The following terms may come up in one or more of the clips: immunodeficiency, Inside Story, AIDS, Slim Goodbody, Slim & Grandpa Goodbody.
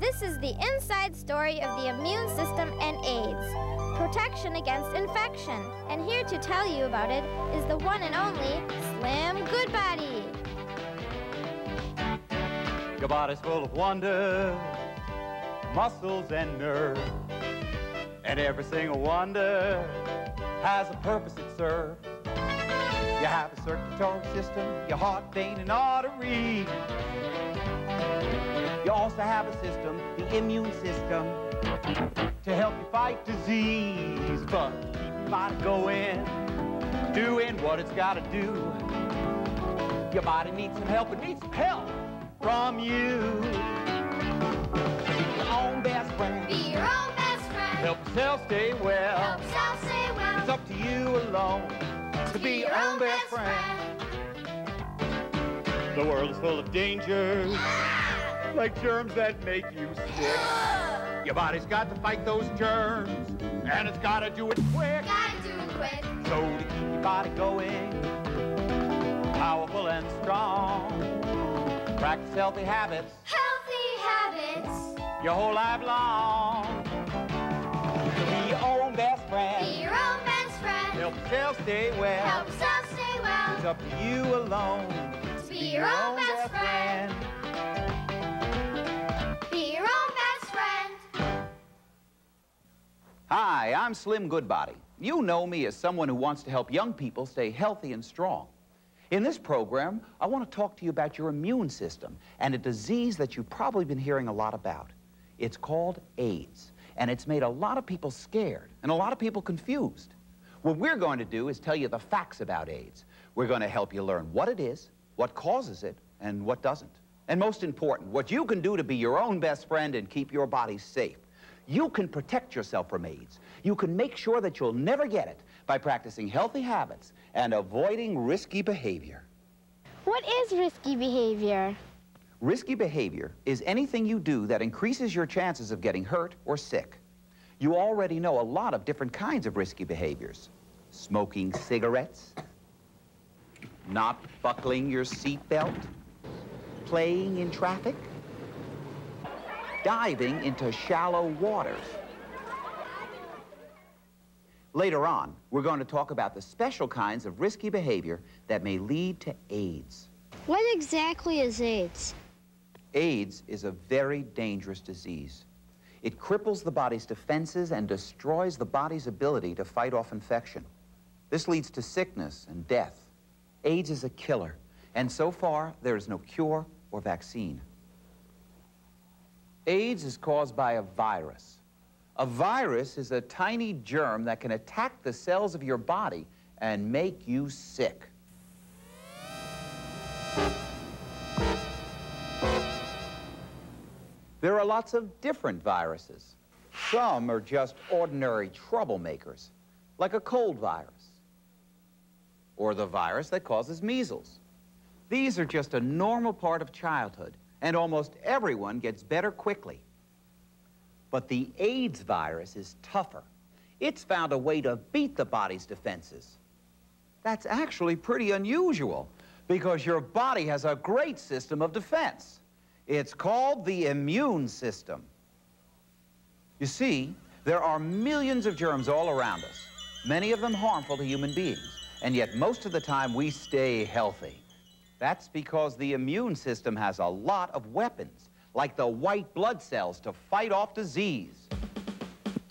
This is the inside story of the immune system and AIDS, protection against infection. And here to tell you about it is the one and only Slim Goodbody. Your body's full of wonder, muscles and nerves, and every single wonder has a purpose it serves. You have a circulatory system, your heart, vein, and artery. You also have a system, the immune system, to help you fight disease. But keep your body going, doing what it's got to do. Your body needs some help, it needs some help from you. Be your own best friend. Be your own best friend. Help yourself stay well. Help yourself stay well. It's up to you alone to be your own best friend. The world is full of dangers, yeah! Like germs that make you sick. Yeah! Your body's got to fight those germs, and it's got to do it quick. Gotta do it quick. So to keep your body going, powerful and strong, practice healthy habits. Healthy habits. Your whole life long. Be your own best friend. Be your own best friend. Help yourself stay well. Help yourself stay well. It's up to you alone to be your own best friend. Be your own best friend. Hi, I'm Slim Goodbody. You know me as someone who wants to help young people stay healthy and strong. In this program, I want to talk to you about your immune system and a disease that you've probably been hearing a lot about. It's called AIDS, and it's made a lot of people scared and a lot of people confused. What we're going to do is tell you the facts about AIDS. We're going to help you learn what it is, what causes it, and what doesn't. And most important, what you can do to be your own best friend and keep your body safe. You can protect yourself from AIDS. You can make sure that you'll never get it by practicing healthy habits and avoiding risky behavior. What is risky behavior? Risky behavior is anything you do that increases your chances of getting hurt or sick. You already know a lot of different kinds of risky behaviors. Smoking cigarettes, not buckling your seatbelt, playing in traffic, diving into shallow waters. Later on, we're going to talk about the special kinds of risky behavior that may lead to AIDS. What exactly is AIDS? AIDS is a very dangerous disease. It cripples the body's defenses and destroys the body's ability to fight off infection. This leads to sickness and death. AIDS is a killer, and so far, there is no cure or vaccine. AIDS is caused by a virus. A virus is a tiny germ that can attack the cells of your body and make you sick. There are lots of different viruses. Some are just ordinary troublemakers, like a cold virus, or the virus that causes measles. These are just a normal part of childhood, and almost everyone gets better quickly. But the AIDS virus is tougher. It's found a way to beat the body's defenses. That's actually pretty unusual, because your body has a great system of defense. It's called the immune system. You see, there are millions of germs all around us, many of them harmful to human beings, and yet most of the time we stay healthy. That's because the immune system has a lot of weapons, like the white blood cells, to fight off disease.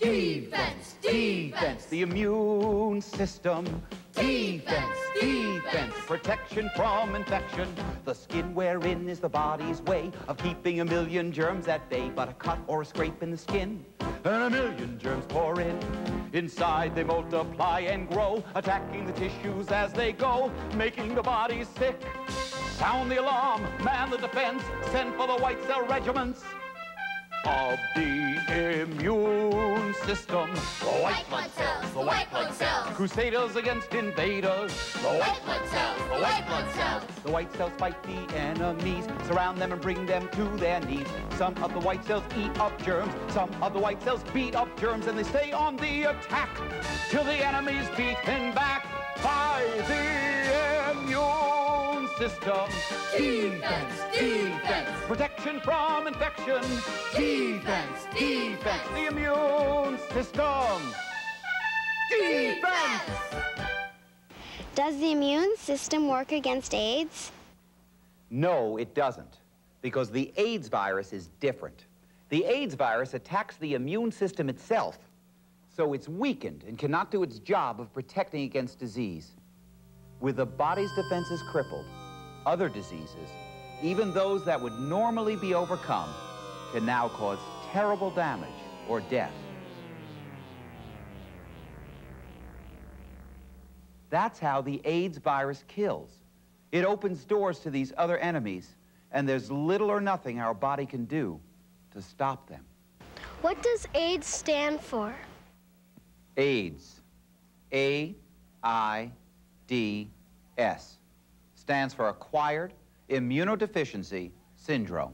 Defense, defense. The immune system. Defense, defense. Protection from infection. The skin wherein is the body's way of keeping a million germs at bay. But a cut or a scrape in the skin, and a million germs pour in. Inside they multiply and grow, attacking the tissues as they go, making the body sick. Sound the alarm, man the defense, send for the white cell regiments of the immune system. The white blood cells, the white blood cells. Crusaders against invaders. The white blood cells, the white blood cells. The white cells fight the enemies, surround them and bring them to their knees. Some of the white cells eat up germs, some of the white cells beat up germs, and they stay on the attack till the enemy's beaten back by the immune system. Defense, defense. Protection from infection. Defense, defense. The immune system. Defense. Does the immune system work against AIDS? No, it doesn't, because the AIDS virus is different. The AIDS virus attacks the immune system itself, so it's weakened and cannot do its job of protecting against disease. With the body's defenses crippled, other diseases, even those that would normally be overcome, can now cause terrible damage or death. That's how the AIDS virus kills. It opens doors to these other enemies, and there's little or nothing our body can do to stop them. What does AIDS stand for? AIDS, AIDS, stands for Acquired Immunodeficiency Syndrome.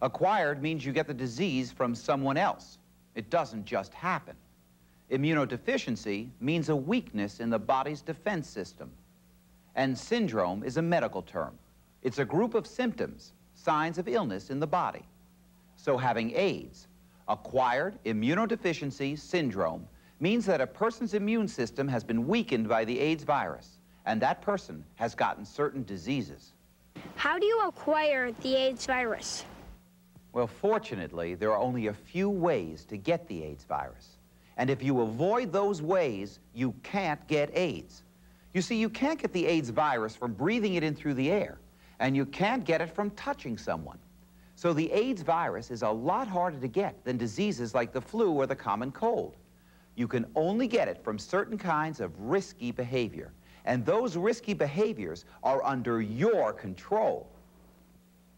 Acquired means you get the disease from someone else. It doesn't just happen. Immunodeficiency means a weakness in the body's defense system. And syndrome is a medical term. It's a group of symptoms, signs of illness in the body. So having AIDS, acquired immunodeficiency syndrome, means that a person's immune system has been weakened by the AIDS virus, and that person has gotten certain diseases. How do you acquire the AIDS virus? Well, fortunately, there are only a few ways to get the AIDS virus. And if you avoid those ways, you can't get AIDS. You see, you can't get the AIDS virus from breathing it in through the air, and you can't get it from touching someone. So the AIDS virus is a lot harder to get than diseases like the flu or the common cold. You can only get it from certain kinds of risky behavior, and those risky behaviors are under your control.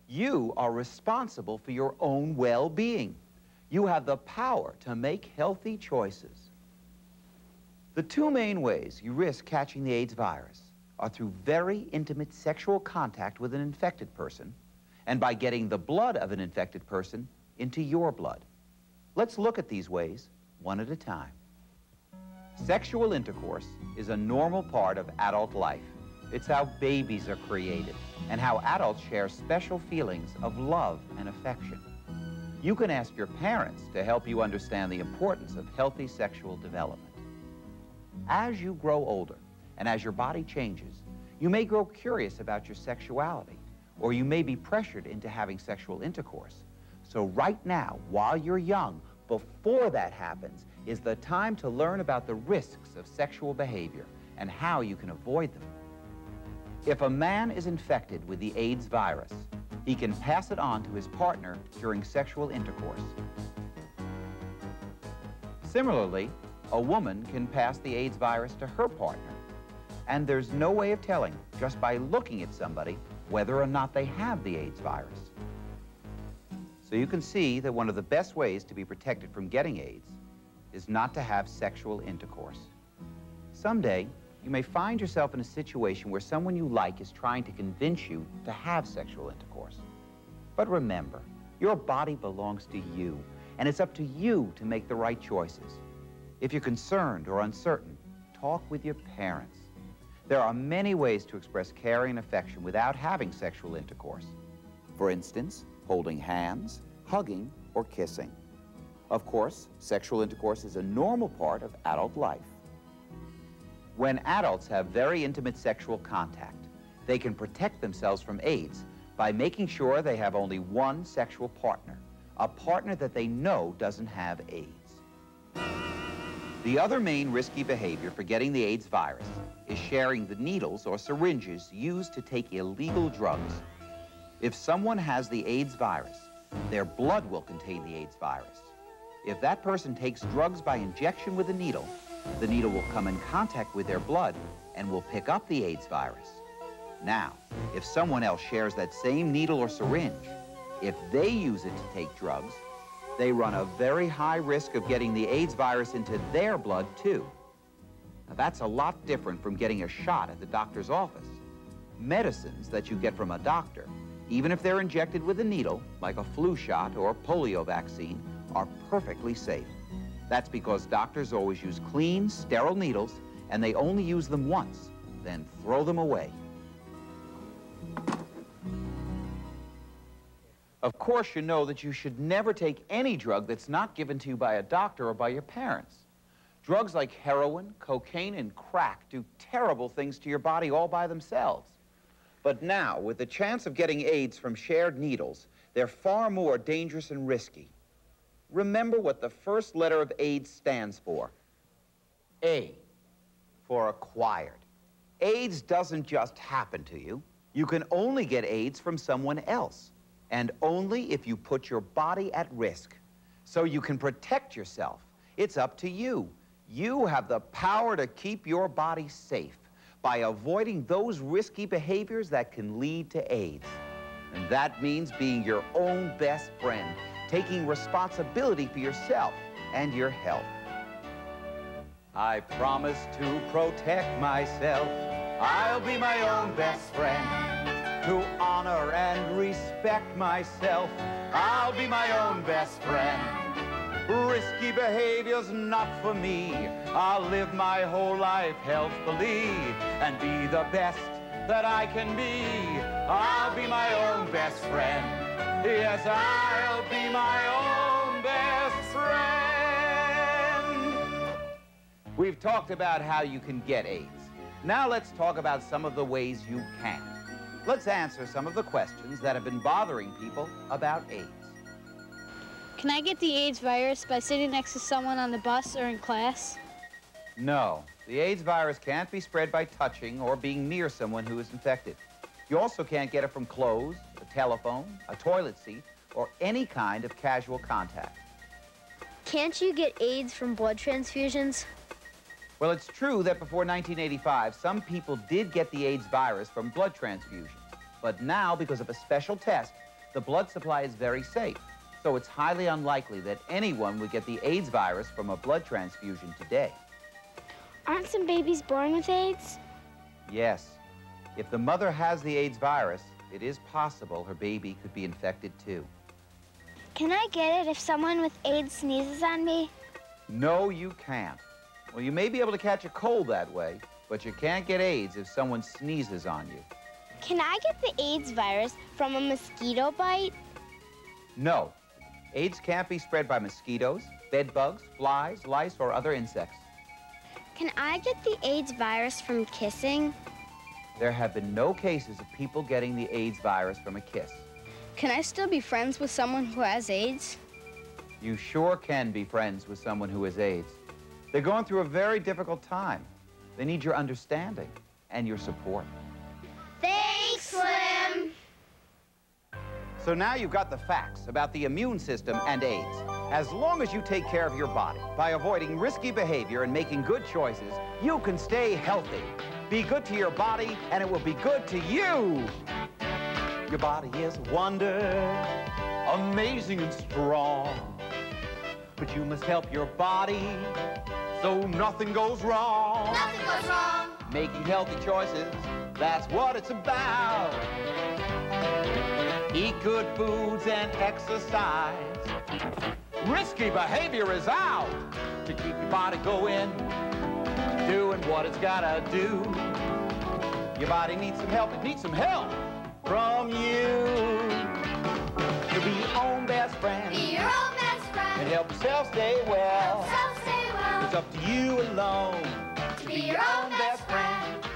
You are responsible for your own well-being. You have the power to make healthy choices. The two main ways you risk catching the AIDS virus are through very intimate sexual contact with an infected person and by getting the blood of an infected person into your blood. Let's look at these ways one at a time. Sexual intercourse is a normal part of adult life. It's how babies are created and how adults share special feelings of love and affection. You can ask your parents to help you understand the importance of healthy sexual development. As you grow older and as your body changes, you may grow curious about your sexuality, or you may be pressured into having sexual intercourse. So right now, while you're young, before that happens, is the time to learn about the risks of sexual behavior and how you can avoid them. If a man is infected with the AIDS virus, he can pass it on to his partner during sexual intercourse. Similarly, a woman can pass the AIDS virus to her partner, and there's no way of telling just by looking at somebody whether or not they have the AIDS virus. So you can see that one of the best ways to be protected from getting AIDS is not to have sexual intercourse. Someday, you may find yourself in a situation where someone you like is trying to convince you to have sexual intercourse. But remember, your body belongs to you, and it's up to you to make the right choices. If you're concerned or uncertain, talk with your parents. There are many ways to express care and affection without having sexual intercourse. For instance, holding hands, hugging, or kissing. Of course, sexual intercourse is a normal part of adult life. When adults have very intimate sexual contact, they can protect themselves from AIDS by making sure they have only one sexual partner, a partner that they know doesn't have AIDS. The other main risky behavior for getting the AIDS virus is sharing the needles or syringes used to take illegal drugs. If someone has the AIDS virus, their blood will contain the AIDS virus. If that person takes drugs by injection with a needle, the needle will come in contact with their blood and will pick up the AIDS virus. Now, if someone else shares that same needle or syringe, if they use it to take drugs, they run a very high risk of getting the AIDS virus into their blood, too. Now, that's a lot different from getting a shot at the doctor's office. Medicines that you get from a doctor, even if they're injected with a needle, like a flu shot or a polio vaccine, are perfectly safe. That's because doctors always use clean, sterile needles, and they only use them once, then throw them away. Of course, you know that you should never take any drug that's not given to you by a doctor or by your parents. Drugs like heroin, cocaine, and crack do terrible things to your body all by themselves. But now, with the chance of getting AIDS from shared needles, they're far more dangerous and risky. Remember what the first letter of AIDS stands for. A, for acquired. AIDS doesn't just happen to you. You can only get AIDS from someone else, and only if you put your body at risk. So you can protect yourself. It's up to you. You have the power to keep your body safe by avoiding those risky behaviors that can lead to AIDS. And that means being your own best friend, taking responsibility for yourself and your health. I promise to protect myself. I'll be my own best friend. To honor and respect myself, I'll be my own best friend. Risky behavior's not for me. I'll live my whole life healthfully and be the best that I can be. I'll be my own best friend. Yes, I'll be my own best friend. We've talked about how you can get AIDS. Now let's talk about some of the ways you can. Let's answer some of the questions that have been bothering people about AIDS. Can I get the AIDS virus by sitting next to someone on the bus or in class? No, the AIDS virus can't be spread by touching or being near someone who is infected. You also can't get it from clothes, a telephone, a toilet seat, or any kind of casual contact. Can't you get AIDS from blood transfusions? Well, it's true that before 1985, some people did get the AIDS virus from blood transfusions. But now, because of a special test, the blood supply is very safe. So it's highly unlikely that anyone would get the AIDS virus from a blood transfusion today. Aren't some babies born with AIDS? Yes. If the mother has the AIDS virus, it is possible her baby could be infected too. Can I get it if someone with AIDS sneezes on me? No, you can't. Well, you may be able to catch a cold that way, but you can't get AIDS if someone sneezes on you. Can I get the AIDS virus from a mosquito bite? No. AIDS can't be spread by mosquitoes, bed bugs, flies, lice, or other insects. Can I get the AIDS virus from kissing? There have been no cases of people getting the AIDS virus from a kiss. Can I still be friends with someone who has AIDS? You sure can be friends with someone who has AIDS. They're going through a very difficult time. They need your understanding and your support. Thanks, Slim. So now you've got the facts about the immune system and AIDS. As long as you take care of your body by avoiding risky behavior and making good choices, you can stay healthy. Be good to your body, and it will be good to you. Your body is a wonder, amazing and strong. But you must help your body so nothing goes wrong. Nothing goes wrong. Making healthy choices, that's what it's about. Eat good foods and exercise. Risky behavior is out to keep your body going, doing what it's gotta do. Your body needs some help. It needs some help from you. To be your own best friend. Be your own best friend. And help yourself stay well. Help yourself stay well. It's up to you alone. To be your own best friend.